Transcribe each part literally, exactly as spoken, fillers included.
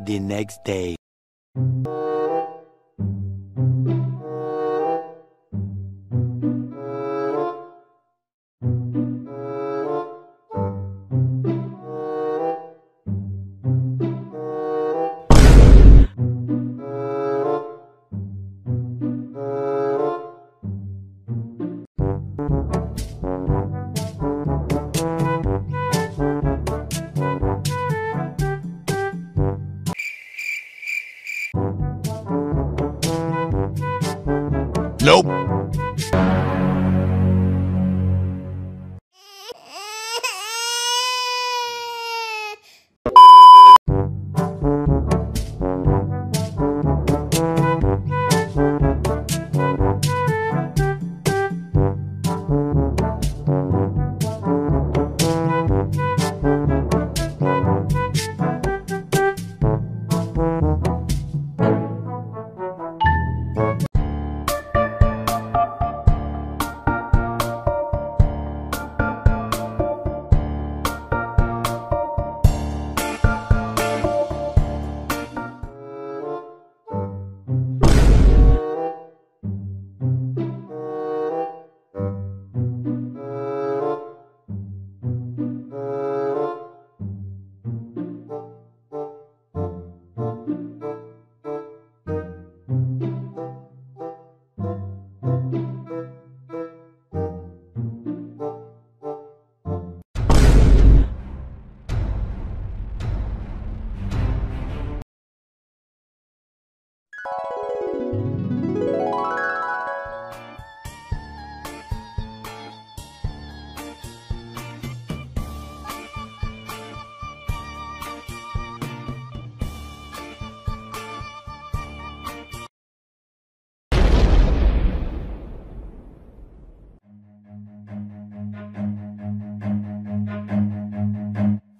The next day. Nope.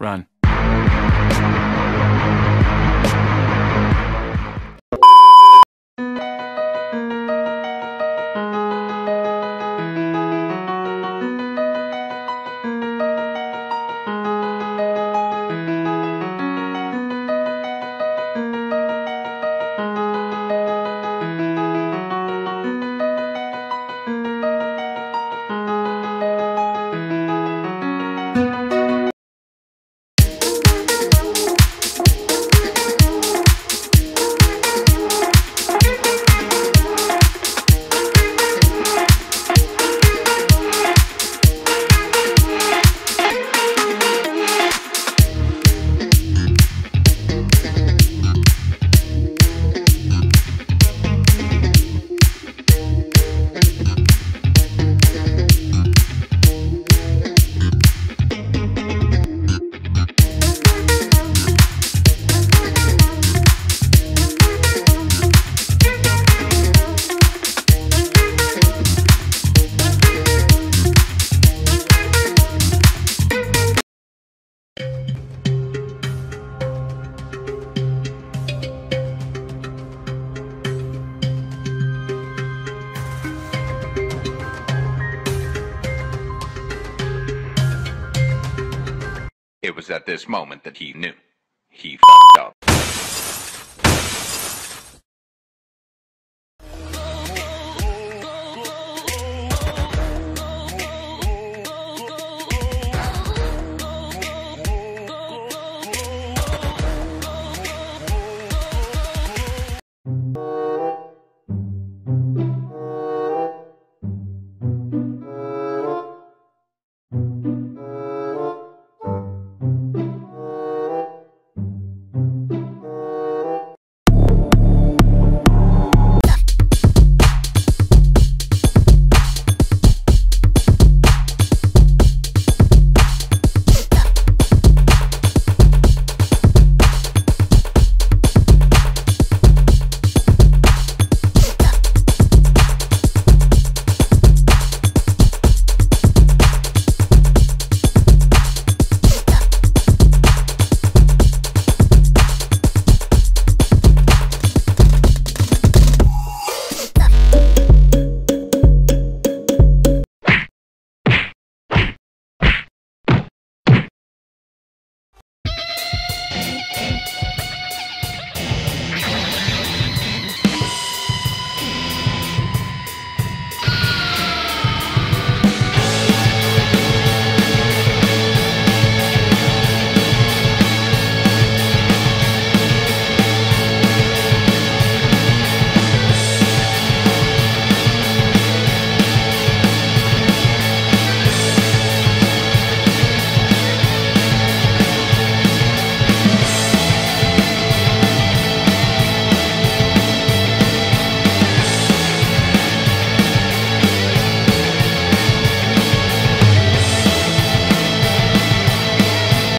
Run. It was at this moment that he knew. He f***ed up.